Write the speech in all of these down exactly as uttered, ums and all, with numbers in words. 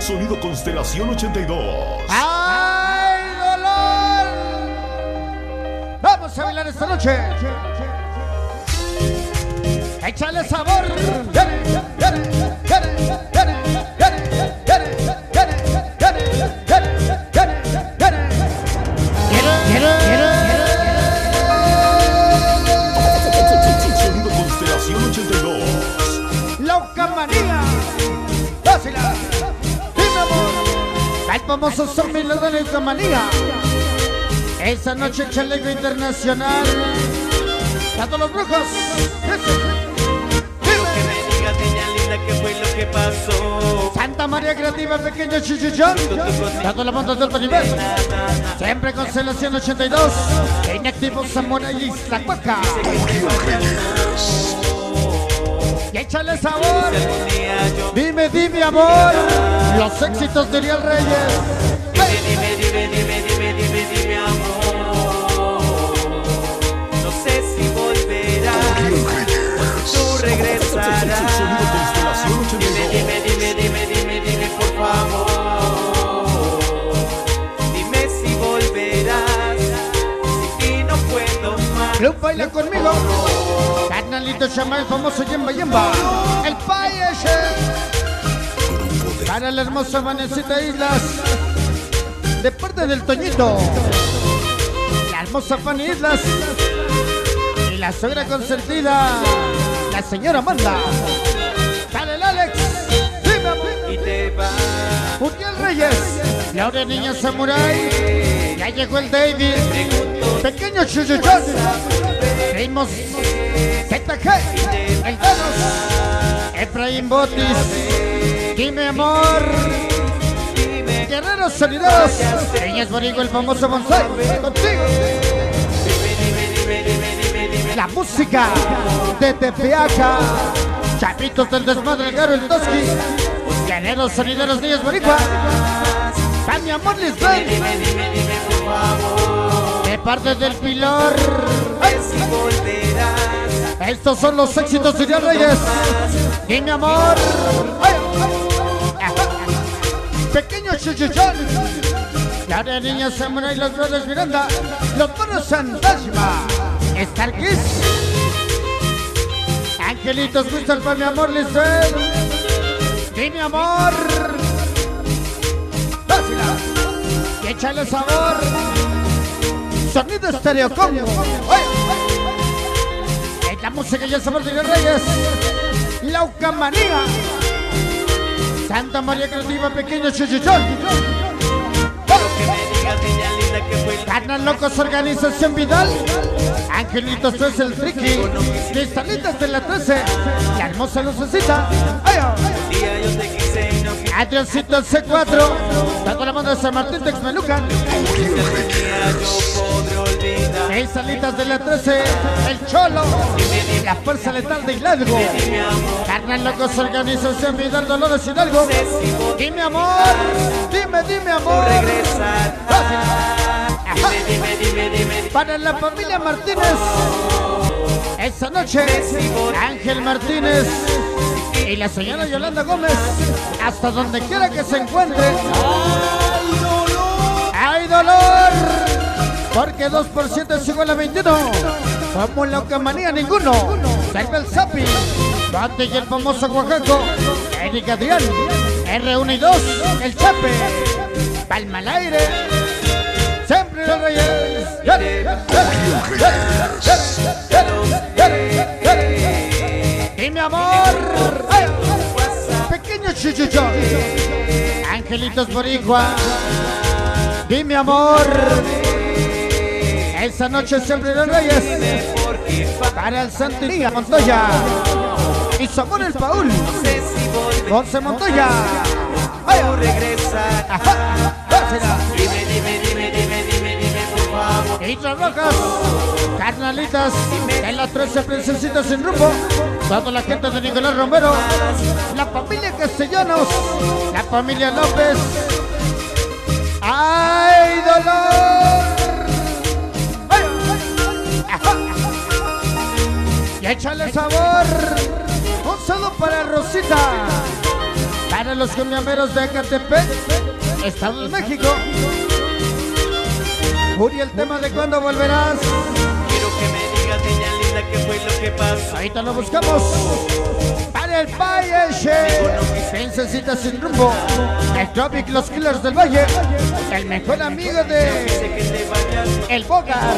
Sonido Constelación ochenta y dos. ¡Ay, dolor! ¡Vamos a bailar esta noche! ¡Échale sabor! ¡Viene, viene, viene, viene, viene, viene, viene, viene, viene, viene, viene! ¡Viene, viene, viene! Sonido Constelación ochenta y dos. ¡Loca manía! ¡Dásela! ¡Dime, amor! ¡Al famoso zombie le da loca manía! Esa noche chaleco internacional. ¡A todos los brujos! ¿Qué fue lo que pasó? Santa María Creativa, Pequeño Chuy Jones, dando la monta del universo. Siempre Constelación ochenta y dos. E inactivo Samurai y Isla Cuaca. Y échale sabor. Dime, dime, amor. Los éxitos de Uriel Reyes. Dime, dime, dime, dime, dime, dime, dime, amor. No sé si volverás. Tú regresarás. Dime, dime, dime, dime, dime, dime, por favor. Dime si volverás. Si ti no puedo más. Lo baila conmigo. Carnalito chamán, famoso Yemba Yemba. El país. Para la hermosa Vanecita Islas. De parte del Toñito. La hermosa Fanny Islas. Y la suegra consentida. La señora Manda. Alex, dime, dime, y te va. Uriel Reyes, Laura Niña Samurai, ya llegó el David, Pequeño Chuy Jones, Primos Z G, El Danos, Efraín Botis, dime amor, guerreros sonidos, Niñez Boricua, el famoso González, contigo. La música de Tepeaca. Chapitos del Desmadre, Garo El Tosquí, Llaneros, Sonideros, Niñez Boricua. Fanny amor, Lisbeth. De parte del Pilar. Estos son los éxitos de Uriel Reyes. Y mi amor. Pequeño Chuchichón. La de Niña Samurai, los brothers Miranda. Los Bonos Santashima. Star Kiss. Angelitos, gustan para mi amor, Lisbeth. Dime amor. Dásela. Y échale sabor. Sonido estéreo combo. Es la música y el sabor de los Reyes. Lauca manía. Santa María Creativa, Pequeño Chuchichón. Carnal Locos, Organización Vidal. Angelitos, tú es el friki. Cristalitas de la trece. La hermosa Lucecita. Adriancito C cuatro. Tanto la manda de San Martín Texmenuca. El Salitas de la trece. El Cholo. La fuerza letal de Hidalgo. Carnal Locos, Organización Vidal, Dolores Hidalgo. Dime amor. Dime, dime amor. Dime, dime, dime, dime. Para la familia Martínez. Esta noche Ángel Martínez y la señora Yolanda Gómez. Hasta donde quiera que se encuentre. ¡Ay, dolor! ¡Ay, dolor! Porque dos por ciento es igual a veintiuno. Como la ocamanía ninguno. Salve el Zapi. Dante y el famoso Oaxaco. Eric Adrián. R uno y dos. El Chape. Palma al aire. Siempre los Reyes. Y mi amor. Pequeño Chuchuchón. Angelitos Boricua. Dime amor. Esa noche siempre los Reyes. Para el Santiago Montoya. Y su amor el Paul. Once Montoya. Regresa. Dime, dime, dime, dime, dime, dime, por favor. Hidros Rojas, Carnalitas, en las trece princesitas sin rumbo. Toda la gente de Nicolás Romero. La familia Castellanos. La familia López. ¡Ay, dolor! ¡Ay! Y échale sabor. Un saludo para Rosita. Para los cumbiamberos de Ecatepec, Estado de México. Uriel, el tema de cuándo volverás. Quiero que me digas, niña linda, qué fue lo que pasó. Ahorita lo buscamos. Para el Valle, Princesita sin rumbo, el Tropic, los Killers del Valle, el mejor amigo de El Bogar.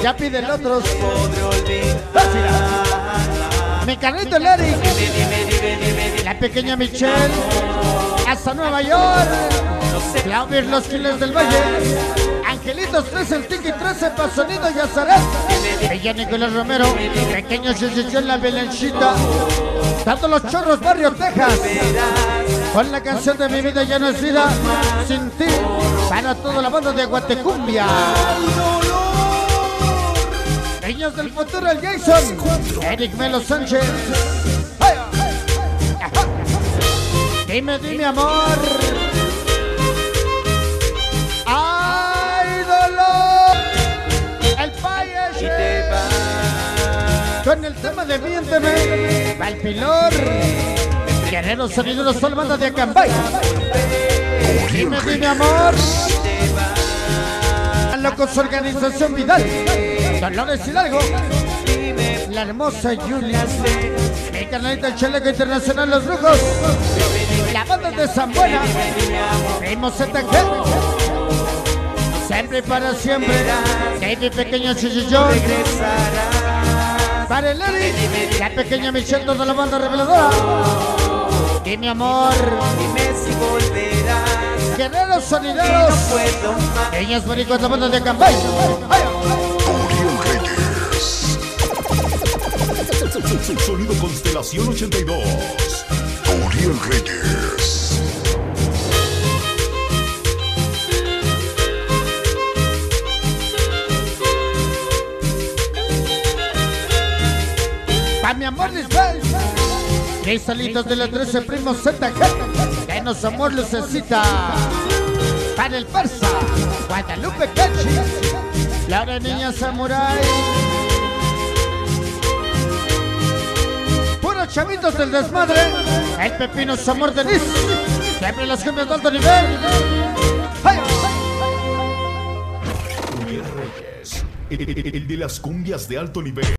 Ya piden otros. Mi carrito el Eric, la pequeña Michelle, hasta Nueva York, Claudio, los Killers del Valle, Angelitos trece, el Tiki trece, Pasonido y Azaret, ella Nicolás Romero, Pequeño Chuy Jones, la Belenchita, dando los chorros, Barrio Texas, con la canción de Mi Vida Ya No Es Vida, Sin Ti, para toda la banda de Guatecumbia. Niños del futuro, el Jason, Eric Melo Sánchez. Dime, dime, amor. ¡Ay, dolor! El Payache. Con el tema de Miénteme, Valpilor, Guerrero Sonido, Sol, Manda de Acambay. Dime, dime, amor. Locos, Organización Vidal, Dolores Hidalgo, la hermosa Julia, mi carnalita el Chaleco Internacional, Los Brujos, la banda de San Buena, Primo Z G, Siempre y Para Siempre, David Pequeño Chuy Jones, para el Eric, la pequeña Michelle, toda la banda reveladora. Y mi amor, dime si volverás. Guerreros Sonideros, Niñez Boricua, la banda de Acambay. Sonido Constelación ochenta y dos. Uriel Reyes. Pa' mi amor, Lisbeth, Cristalitas de la trece, Primo Z G, Danos Amor, Lucecita. Para el Farsa, Guadalupe Cachi, Laura Niña Samurai, Chapitos del Desmadre, el Pepino Samor de Niz, siempre las cumbias de alto nivel. ¡Ay! Uriel Reyes, el, el, el de las cumbias de alto nivel.